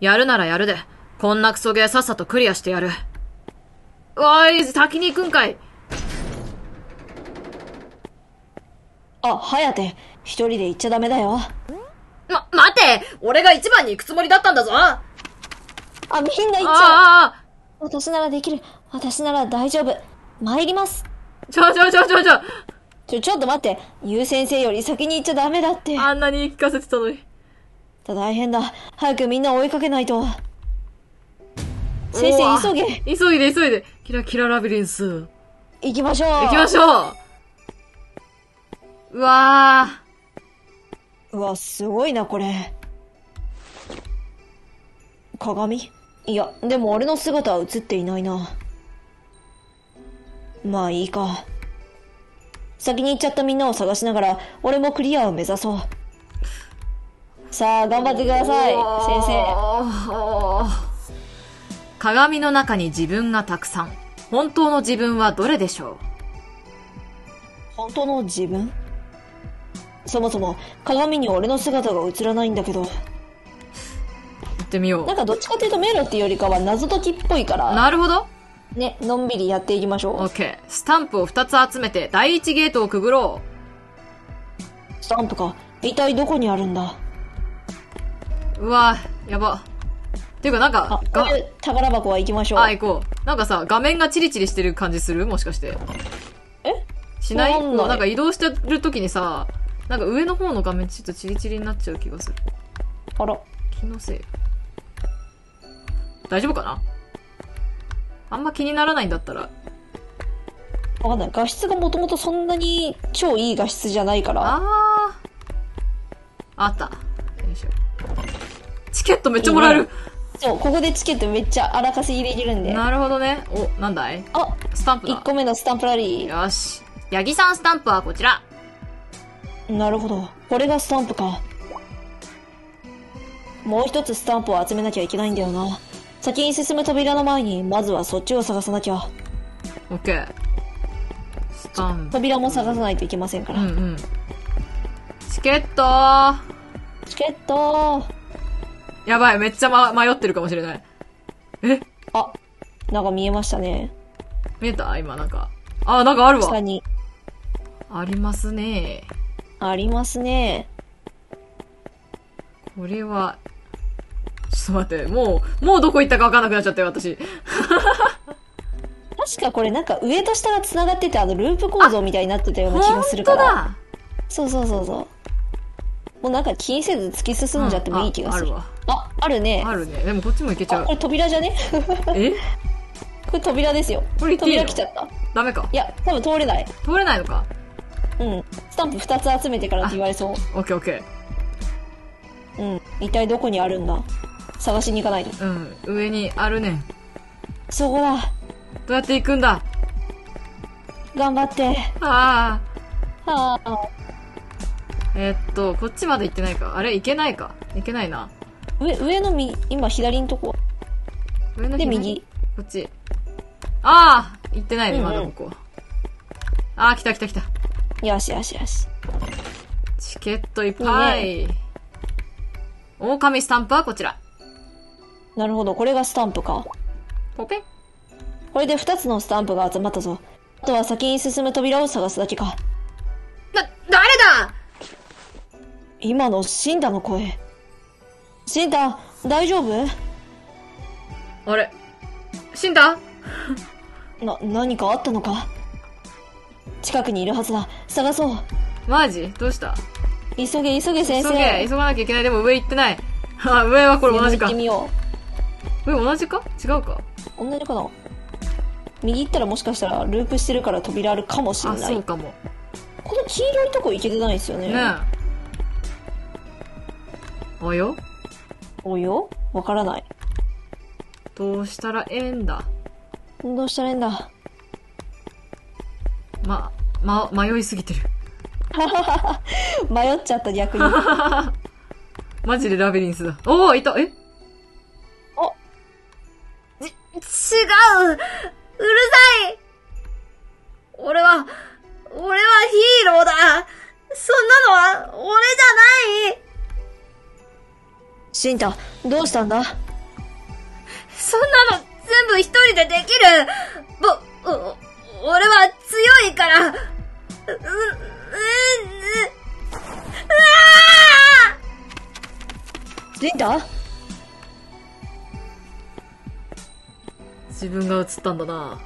やるならやるで。こんなクソゲーさっさとクリアしてやる。おい、先に行くんかい。あ、颯、一人で行っちゃダメだよ。待て、俺が一番に行くつもりだったんだぞ。あ、みんな行っちゃう。私ならできる。私なら大丈夫。参ります。ちょっと待って。ゆう先生より先に行っちゃダメだって。あんなに言い聞かせてたのに。大変だ。早くみんな追いかけないと。先生、急いで。キラキララビリンス。行きましょう。うわ、すごいな、これ。鏡？いや、でも俺の姿は映っていないな。まあいいか。先に行っちゃったみんなを探しながら、俺もクリアを目指そう。さあ、頑張ってください、先生。鏡の中に自分がたくさん。本当の自分はどれでしょう？本当の自分？そもそも鏡に俺の姿が映らないんだけど。行ってみよう。なんかどっちかというと迷路っていうよりかは謎解きっぽいから。なるほど。ね、のんびりやっていきましょう。オッケー。スタンプを2つ集めて第1ゲートをくぐろう。スタンプか。一体どこにあるんだ？うわぁ、やば。っていうかなんか、宝箱は行きましょう。あ、行こう。なんかさ、画面がチリチリしてる感じする？もしかして。しない？もうなんか移動してる時にさ、なんか上の方の画面ちょっとチリチリになっちゃう気がする。あら。気のせい。大丈夫かな？あんま気にならないんだったら。わかんない。画質がもともとそんなに超いい画質じゃないから。あった。よいしょ。チケットめっちゃもらえる。そう、ここでチケットめっちゃあらかせ入れてるんで。なるほどね。お、なんだい？あ、スタンプだ。1個目のスタンプラリー。よし。八木さんスタンプはこちら。なるほど。これがスタンプか。もう一つスタンプを集めなきゃいけないんだよな。先に進む扉の前に、まずはそっちを探さなきゃ。オッケー。スタンプ。扉も探さないといけませんから。チケットー。やばい、めっちゃ、迷ってるかもしれない。あ、なんか見えましたね。見えた？今、なんか。あ、なんかあるわ。下に。ありますね。これは、ちょっと待って、もうどこ行ったかわかんなくなっちゃったよ、私。確かこれなんか上と下が繋がってて、ループ構造みたいになってたような気がするから。本当だ！そう。もうなんか気にせず突き進んじゃってもいい気がする。あるね。でもこっちも行けちゃう。これ扉じゃね？これ扉ですよ。これ行っていいの？扉来ちゃった。ダメか。いや、多分通れない。通れないのか。うん。スタンプ2つ集めてからって言われそう。オッケー。うん。一体どこにあるんだ？探しに行かないと。うん。上にあるねん。そこだ。どうやって行くんだ？頑張って。はあ。こっちまで行ってないか。あれ、行けないな。上の今左のとこ。上ので、右。こっち。行ってないね、まだここ。来た。よし。チケットいっぱい。いいね。狼スタンプはこちら。なるほど、これがスタンプか。ポペン。これで2つのスタンプが集まったぞ。あとは先に進む扉を探すだけか。誰だ！今のシンタの声。シンタ、大丈夫？あれ、シンタ？何かあったのか？近くにいるはずだ。探そう。マジ？どうした？急げ先生。急がなきゃいけない。でも上行ってない。上はこれ同じか。行ってみよう。上同じか？違うか？同じかな？右行ったらもしかしたらループしてるから扉あるかもしれない。そうかも。この黄色いとこ行けてないですよね。およわからない。どうしたらええんだ。迷いすぎてる。迷っちゃった、逆に。マジでラビリンスだ。いた。あ、違う。うるさい。俺はヒーローだ。そんなのは、俺じゃない。シンタ、どうしたんだ？そんなの全部一人でできる。俺は強いから。リンダ？自分が映ったんだな。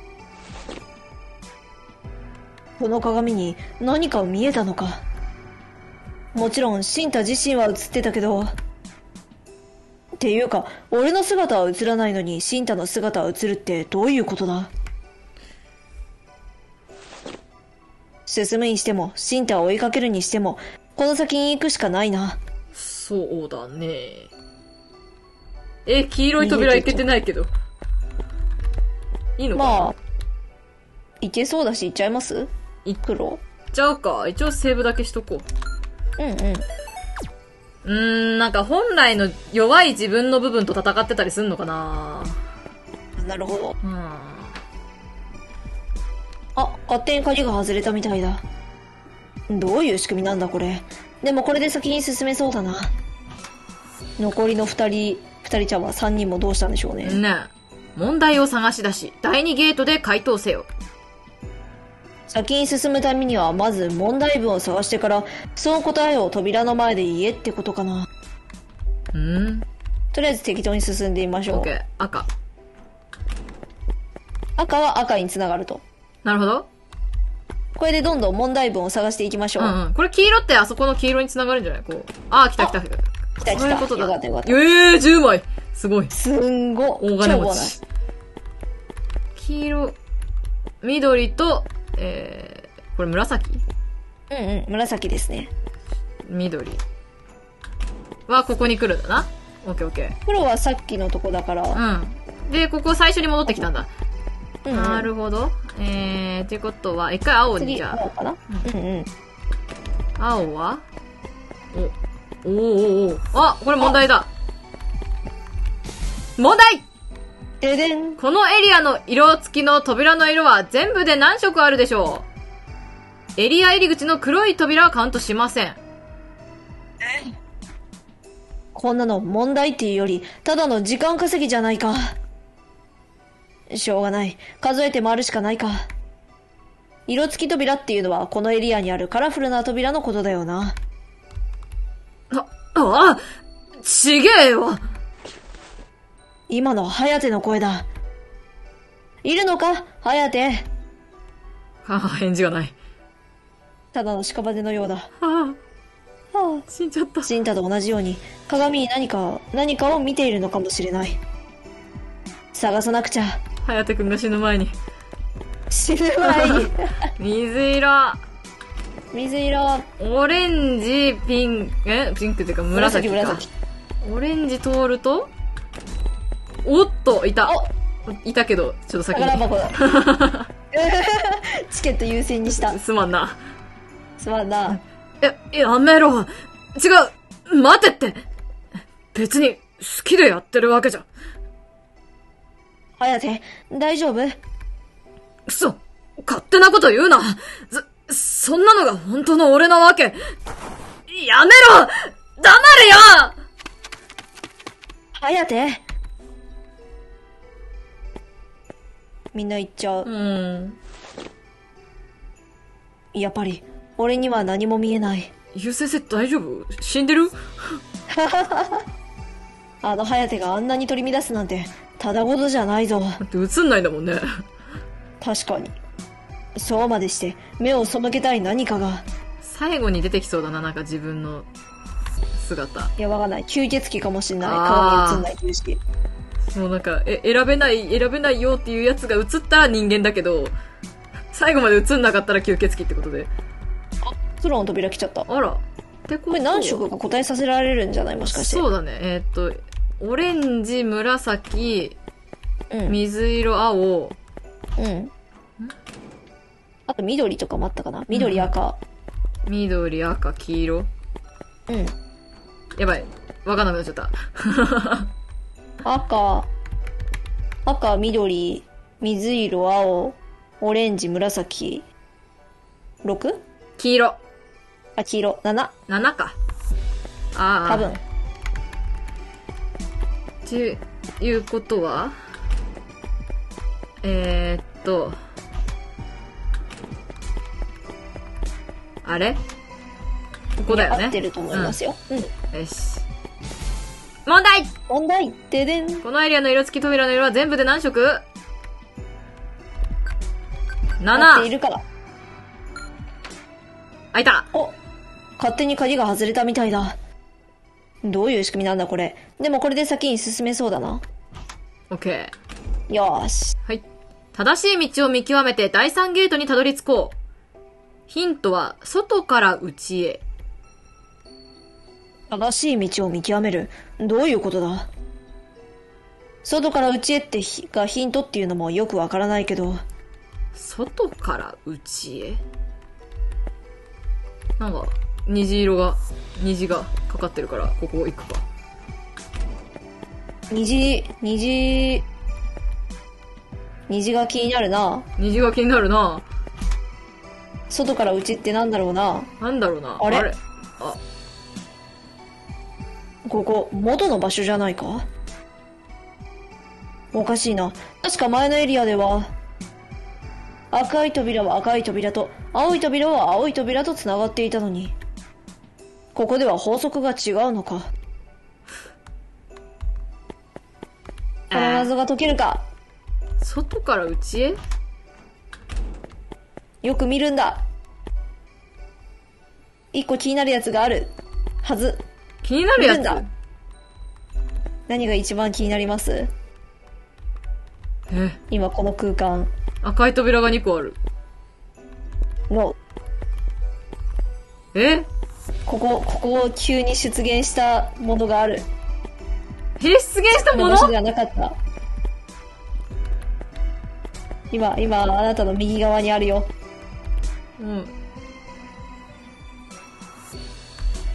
この鏡に何か見えたのか。もちろんシンタ自身は映ってたけど、っていうか俺の姿は映らないのにシンタの姿は映るってどういうことだ。進むにしてもシンタを追いかけるにしてもこの先に行くしかないな。そうだね。黄色い扉いけてないけどいいのかな。まあいけそうだし行っちゃいます。黒行っちゃうか。一応セーブだけしとこう。なんか本来の弱い自分の部分と戦ってたりすんのかな。なるほど。あ、勝手に鍵が外れたみたいだ。どういう仕組みなんだこれ。でもこれで先に進めそうだな。残りの二人ちゃんは三人もどうしたんでしょうね。問題を探し出し、第2ゲートで回答せよ。先に進むためにはまず問題文を探してから、その答えを扉の前で言えってことかな。とりあえず適当に進んでみましょう。赤。赤は赤につながると。なるほど。これでどんどん問題文を探していきましょう。これ黄色ってあそこの黄色につながるんじゃない？こう。ああ、来た。そういうことだ。よかった。10枚。すごい。大金持ち。黄色、緑と、これ紫？紫ですね。緑はここに来るんだな。オッケー。黒はさっきのとこだから。で、ここ最初に戻ってきたんだ。なるほど。ってことは、一回青にじゃあ。青は？お。あ、これ問題だ。問題！ででん。このエリアの色付きの扉の色は全部で何色あるでしょう？エリア入り口の黒い扉はカウントしません。こんなの問題っていうより、ただの時間稼ぎじゃないか。しょうがない。数えて回るしかないか。色付き扉っていうのはこのエリアにあるカラフルな扉のことだよな。ちげえわ。今のはハヤテの声だ。いるのかハヤテ。返事がない。ただの屍のようだ。死んじゃった。シンタと同じように鏡に何かを見ているのかもしれない。探さなくちゃ。ハヤテくんが死ぬ前に。水色。オレンジ、ピンクっていうか紫。オレンジ通ると、おっと、いたけど、ちょっと先に。宝箱だ。チケット優先にした。すまんな。やめろ。違う。待てって。別に、好きでやってるわけじゃ。ハヤテ、大丈夫？くそ。勝手なこと言うな。そんなのが本当の俺なわけ。やめろ！黙れよ！ハヤテ。みんな行っちゃう。やっぱり、俺には何も見えない。ゆう先生大丈夫？死んでる？あのハヤテがあんなに取り乱すなんて、ただごとじゃないぞ。だって映んないんだもんね。確かに。そうまでして目を背けたい何かが最後に出てきそうだな。なんか自分の姿。いや、わかんない。吸血鬼かもしんない。顔に映んないという意識。もうなんか選べないよっていうやつが映ったら人間だけど、最後まで映んなかったら吸血鬼ってことで。空の扉来ちゃった。あら、これ何色か答えさせられるんじゃない？もしかして。そうだね。オレンジ、紫、水色、青、あと緑とかもあったかな。緑、赤、黄色。やばい、わかんなくなっちゃった。赤、緑、水色、青、オレンジ、紫、6？ 黄色。黄色、7。7か。多分。いうことはあれここだよね。合ってると思いますよ。うん。よし。問題！問題！ででん。このエリアの色付き扉の色は全部で何色？ 7！ っているから。開いた！お！勝手に鍵が外れたみたいだ。どういう仕組みなんだこれ。でもこれで先に進めそうだな。オッケー。よーし。はい。正しい道を見極めて第3ゲートにたどり着こう。ヒントは、外から内へ。正しい道を見極める。どういうことだ？外から内へってがヒントっていうのもよくわからないけど。外から内へ？なんか、虹がかかってるから、ここ行くか。虹が気になるな。虹が気になるな。外から内ってなんだろうな。なんだろうな。あれあ、ここ元の場所じゃないか。おかしいな。確か前のエリアでは赤い扉は赤い扉と青い扉は青い扉とつながっていたのに、ここでは法則が違うのか。この謎が解けるか。外から内へ？よく見るんだ。一個気になるやつがあるはず。気になるやつ？何が一番気になります？今この空間。赤い扉が2個ある。の。ここ急に出現したものがある。出現したもの？その場所ではなかった。今あなたの右側にあるよ。うん、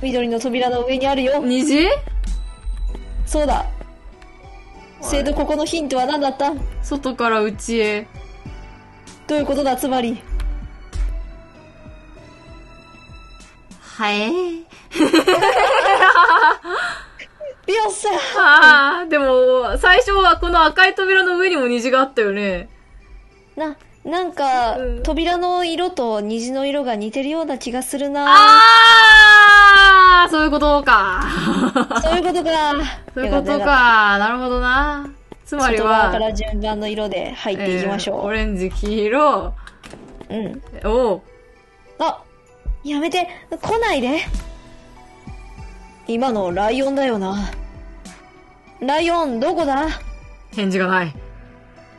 緑の扉の上にあるよ。虹？そうだ。生徒、ここのヒントは何だった？外から内へ。どういうことだ、つまり。はい。よっしゃー。でも、最初はこの赤い扉の上にも虹があったよね。なんか、扉の色と虹の色が似てるような気がするな。あー、そういうことか。そういうことか。そういうことか。なるほどな。つまりは。外側から順番の色で入っていきましょう。オレンジ、黄色。うん。おう。あ、やめて、来ないで。今のライオンだよな。ライオン、どこだ？返事がない。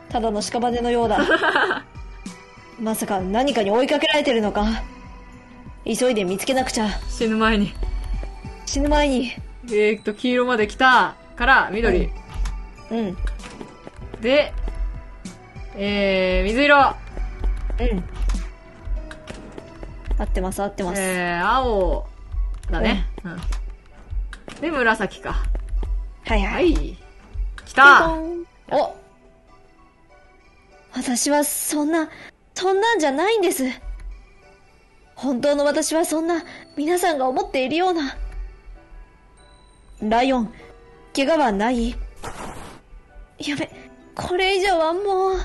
ただの屍のようだ。まさか何かに追いかけられてるのか。急いで見つけなくちゃ。死ぬ前に。黄色まで来たから緑。うん。で、水色。うん。合ってます。青だね。うん。うん、で、紫か。はい。来た。お！私はそんなんじゃないんです。本当の私はそんな、皆さんが思っているような。ライオン、怪我はない？やべ、これ以上はもう、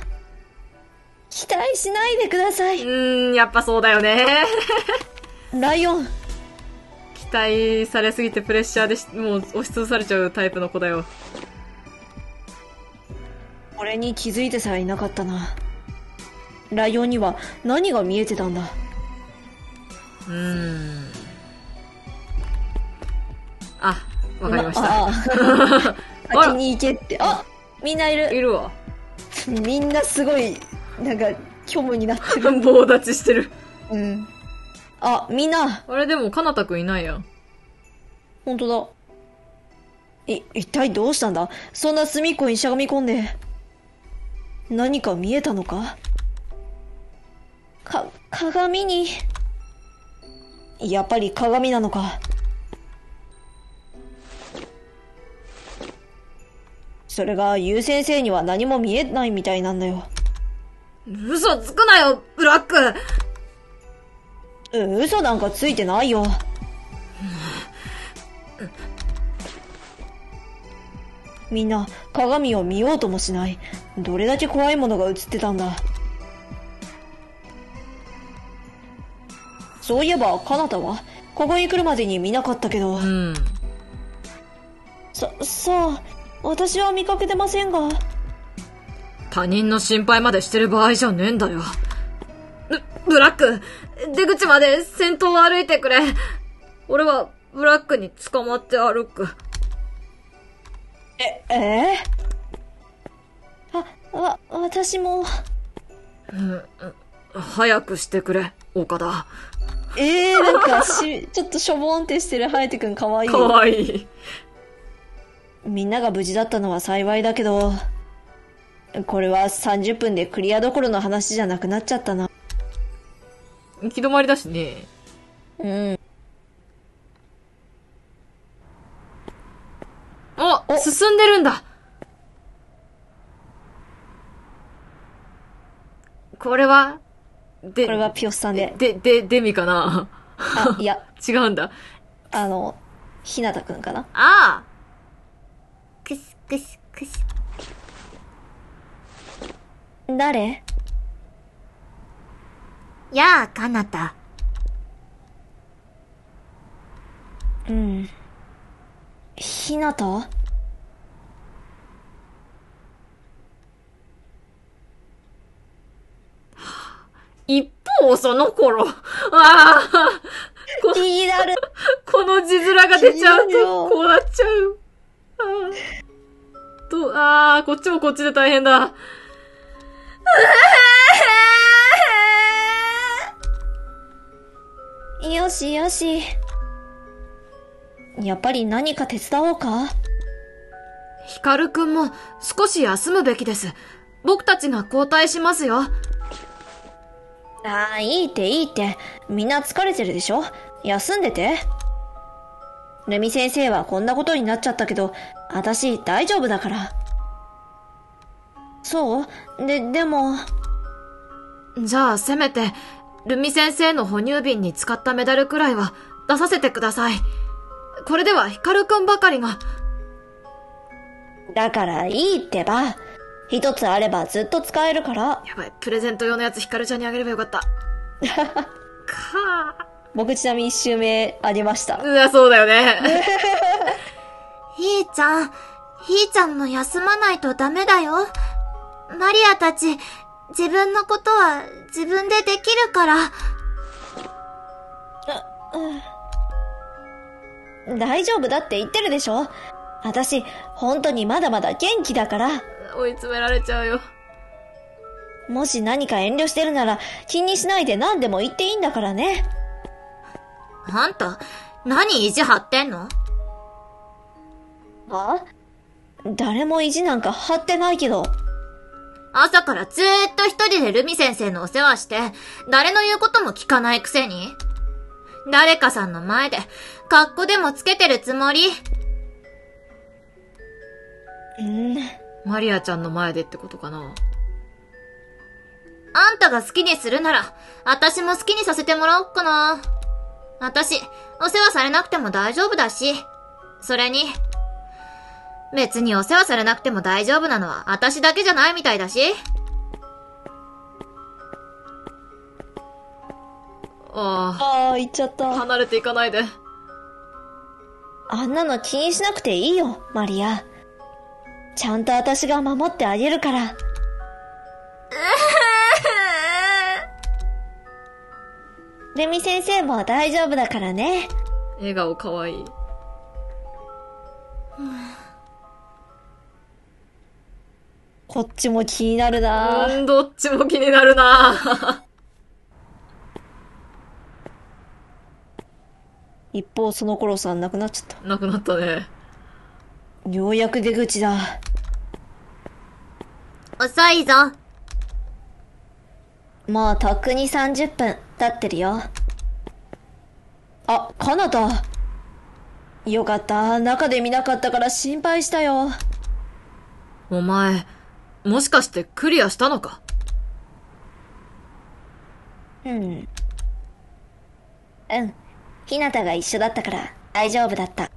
期待しないでください。やっぱそうだよね。ライオン。期待されすぎてプレッシャーでもう押しつぶされちゃうタイプの子だよ。俺に気づいてさえいなかったな。ライオンには何が見えてたんだ。あ、わかりました。先に行けって。あ、みんないる。いるわ。みんなすごい、なんか、虚無になってる。棒立ちしてる。うん。あ、みんな。あれでも、かなたくんいないやん。ほんとだ。一体どうしたんだ？そんな隅っこにしゃがみ込んで。何か見えたのか？鏡に。やっぱり鏡なのか。それが、ゆう先生には何も見えないみたいなんだよ。嘘つくなよ、ブラック！嘘なんかついてないよ。みんな鏡を見ようともしない。どれだけ怖いものが映ってたんだ。そういえばかなたはここに来るまでに見なかったけど、うん、さあ私は見かけてませんが。他人の心配までしてる場合じゃねえんだよ。ブラック、出口まで先頭を歩いてくれ。俺はブラックに捕まって歩く。私も。早くしてくれ、岡田。なんかちょっとしょぼんってしてるハヤテくんかわいい。かわいい。みんなが無事だったのは幸いだけど、これは30分でクリアどころの話じゃなくなっちゃったな。行き止まりだしね。うん。お、進んでるんだ。これはピヨスさんで。デミかな。あ、いや。違うんだ。ひなたくんかな。ああ。くしくしくし。誰？やあ、かなた。うん。ひなた？一方、その頃。ああ。気になる。この字面が出ちゃうと、こうなっちゃう。こっちもこっちで大変だ。よしよし。やっぱり何か手伝おうか。ヒカルくんも少し休むべきです。僕たちが交代しますよ。いいって。みんな疲れてるでしょ。休んでて。レミ先生はこんなことになっちゃったけど、私大丈夫だから。そう？でも。じゃあせめて、ルミ先生の哺乳瓶に使ったメダルくらいは出させてください。これではヒカルくんばかりが。だからいいってば。一つあればずっと使えるから。やばい、プレゼント用のやつヒカルちゃんにあげればよかった。僕ちなみに1周目ありました。うわ、そうだよね。ひーちゃんも休まないとダメだよ。マリアたち、自分のことは自分でできるから。大丈夫だって言ってるでしょ。私、本当にまだまだ元気だから。追い詰められちゃうよ。もし何か遠慮してるなら気にしないで何でも言っていいんだからね。あんた、何意地張ってんの？誰も意地なんか張ってないけど。朝からずーっと一人でルミ先生のお世話して、誰の言うことも聞かないくせに。誰かさんの前で、格好でもつけてるつもり。マリアちゃんの前でってことかな。あんたが好きにするなら、私も好きにさせてもらおっかな。私、お世話されなくても大丈夫だし。それに、別にお世話されなくても大丈夫なのは私だけじゃないみたいだし。行っちゃった。離れていかないで。あんなの気にしなくていいよ、マリア。ちゃんと私が守ってあげるから。レミ先生も大丈夫だからね。笑顔かわいい。こっちも気になるなぁ。どっちも気になるなぁ。一方、その頃さん、なくなっちゃった。なくなったね。ようやく出口だ。遅いぞ。もうとっくに30分経ってるよ。あ、かなた。よかった。中で見なかったから心配したよ。お前、もしかしてクリアしたのか？うん。ひなたが一緒だったから大丈夫だった。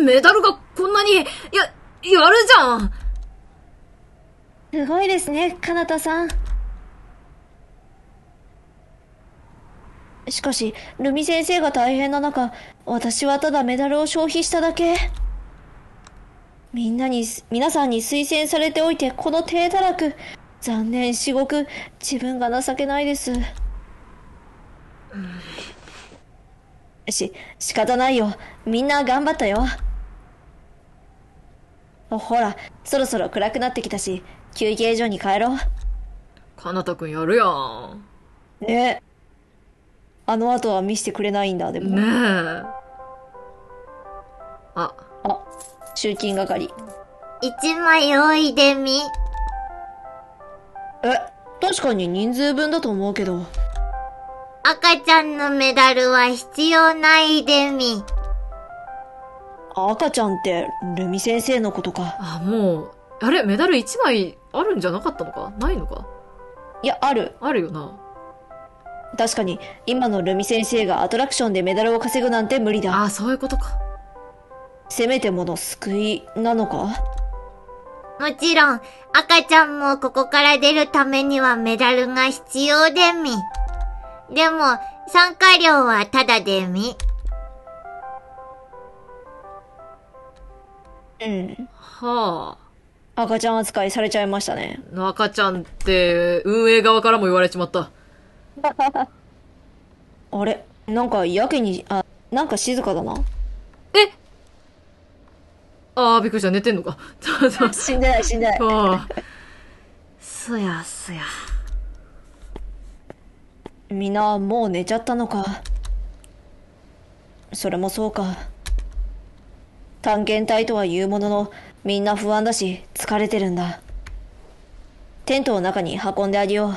メダルがこんなに、やるじゃん。すごいですね、かなたさん。しかし、ルミ先生が大変な中、私はただメダルを消費しただけ。皆さんに推薦されておいて、この体たらく。残念至極、自分が情けないです。仕方ないよ。みんな頑張ったよ。ほら、そろそろ暗くなってきたし、休憩所に帰ろう。かなたくんやるやん。ねえ。あの後は見せてくれないんだ、でも。ねえ。あ、集金係。一枚おいでみ。確かに人数分だと思うけど。赤ちゃんのメダルは必要ないでみ。赤ちゃんって、ルミ先生のことか。あ、もう、あれ、メダル1枚あるんじゃなかったのか？ないのか？いや、ある。あるよな。確かに、今のルミ先生がアトラクションでメダルを稼ぐなんて無理だ。ああ、そういうことか。せめてもの救いなのか？もちろん、赤ちゃんもここから出るためにはメダルが必要でみ。でも、参加料はタダでみ。うん。はあ。赤ちゃん扱いされちゃいましたね。赤ちゃんって、運営側からも言われちまった。あれ、なんかやけに、なんか静かだな。びっくりした、寝てんのか。死んでない、死んでない。すやすや。みんな、もう寝ちゃったのか。それもそうか。探検隊とは言うものの、みんな不安だし、疲れてるんだ。テントの中に運んであげよ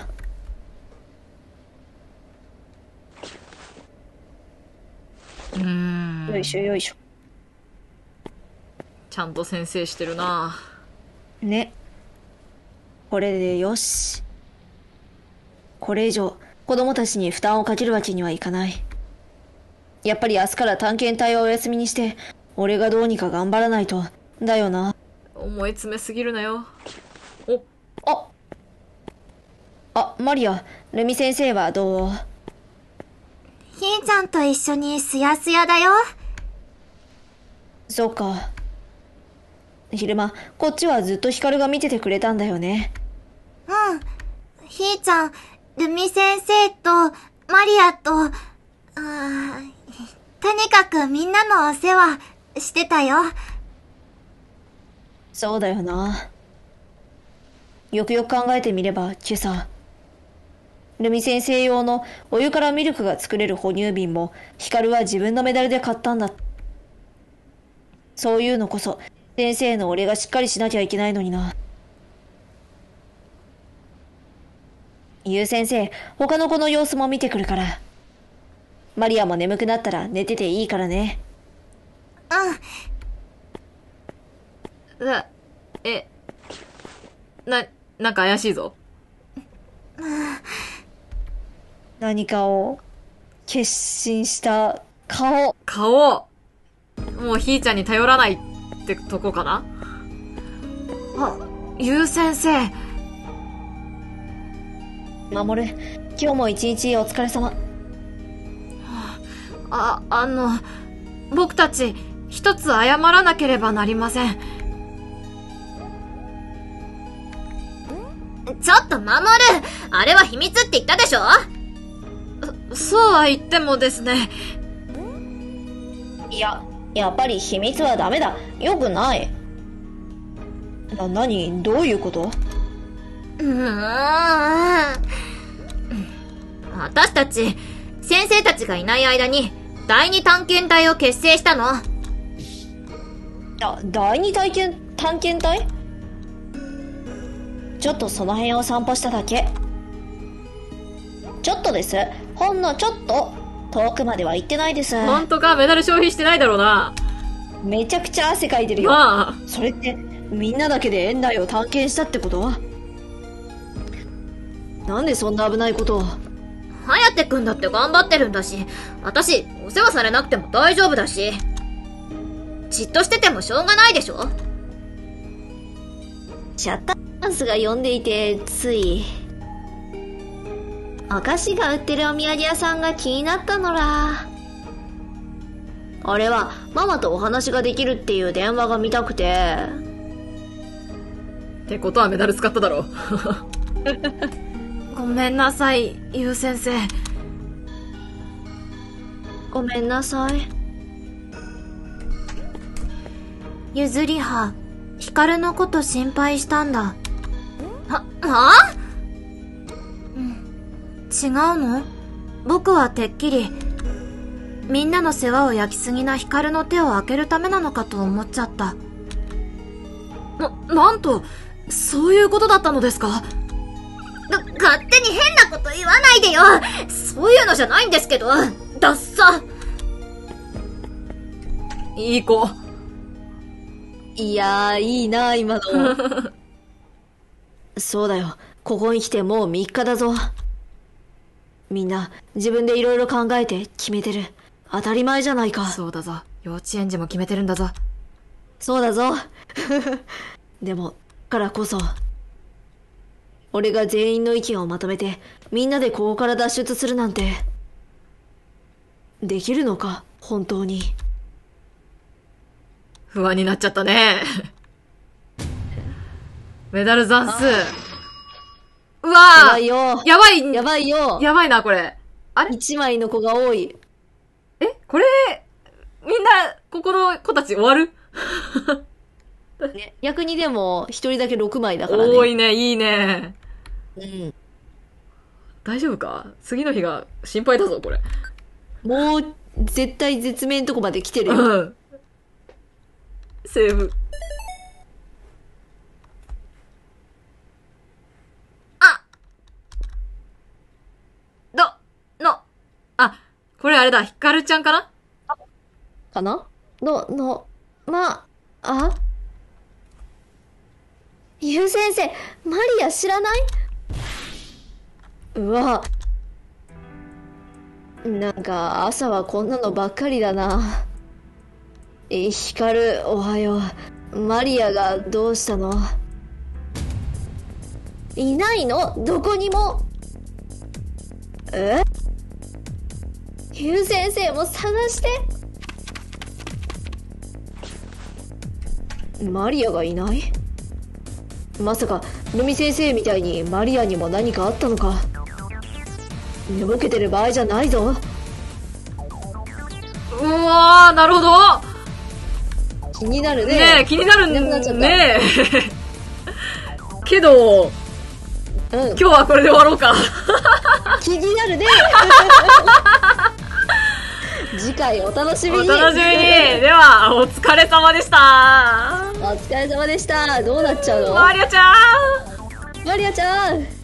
う。よいしょよいしょ。ちゃんと先生してるなぁ。ね。これでよし。これ以上、子供たちに負担をかけるわけにはいかない。やっぱり明日から探検隊はお休みにして、俺がどうにか頑張らないと。だよな。思い詰めすぎるなよ。マリア、ルミ先生はどう？ひーちゃんと一緒にすやすやだよ。そうか。昼間、こっちはずっとヒカルが見ててくれたんだよね。うん。ひーちゃん、ルミ先生と、マリアと、とにかくみんなのお世話してたよ。そうだよな。よくよく考えてみれば、今朝、ルミ先生用のお湯からミルクが作れる哺乳瓶も、ヒカルは自分のメダルで買ったんだ。そういうのこそ、先生の俺がしっかりしなきゃいけないのにな。ゆう先生、他の子の様子も見てくるから。マリアも眠くなったら寝てていいからね。うん。なんか怪しいぞ。何かを、決心した顔。もうひーちゃんに頼らない。ってとこかな。ゆう先生。守、今日も一日お疲れ様。僕たち一つ謝らなければなりません。ちょっと守る。あれは秘密って言ったでしょ。そうは言ってもですね。いや。やっぱり秘密はダメだ。よくない。何？どういうこと？私たち、先生たちがいない間に、第二探検隊を結成したの。第二探検隊？ちょっとその辺を散歩しただけ。ちょっとです。ほんのちょっと。遠くまでは行ってないです。本当か？メダル消費してないだろうな。めちゃくちゃ汗かいてるよ。それって、みんなだけで園内を探検したってこと？なんでそんな危ないことを。颯くんだって頑張ってるんだし、私、お世話されなくても大丈夫だし。じっとしててもしょうがないでしょ。シャッターチャンスが呼んでいてつい。お菓子が売ってるお土産屋さんが気になったのら。あれはママとお話ができるっていう電話が見たくて。ってことはメダル使っただろ。ごめんなさい、ゆう先生。ごめんなさい。ゆずりは、ヒカルのこと心配したんだ。はあ？違うの？僕はてっきり、みんなの世話を焼きすぎなヒカルの手を開けるためなのかと思っちゃった。なんと、そういうことだったのですか？勝手に変なこと言わないでよ！そういうのじゃないんですけど、ダッサ！いい子。いやー、いいな、今の。そうだよ、ここに来てもう3日だぞ。みんな、自分でいろいろ考えて決めてる。当たり前じゃないか。そうだぞ。幼稚園児も決めてるんだぞ。そうだぞ。でも、からこそ、俺が全員の意見をまとめて、みんなでここから脱出するなんて、できるのか、本当に。不安になっちゃったね。メダル残数。うわぁ！やばいよやばいな、これ。あれ？ 1 枚の子が多い。これ、みんな、ここの子たち終わる？ね、逆にでも、1人だけ6枚だからね。多いね、いいね。うん。大丈夫か？次の日が心配だぞ、これ。もう、絶対絶命のとこまで来てるよ。うん。セーブ。これあれだ、ヒカルちゃんかなかなの、ま、あゆう先生、マリア知らない？うわ。なんか、朝はこんなのばっかりだな。ヒカル、おはよう。マリアがどうしたの？いないの？どこにも。え？ゆう先生も探して。マリアがいない？まさかルミ先生みたいにマリアにも何かあったのか。寝ぼけてる場合じゃないぞ。うわー、なるほど。気になるね。ねえ、気になるんだねえ。けど、うん、今日はこれで終わろうか。気になるね。次回お楽しみに。お楽しみに。では、お疲れ様でした。お疲れ様でした。どうなっちゃうの？マリアちゃん。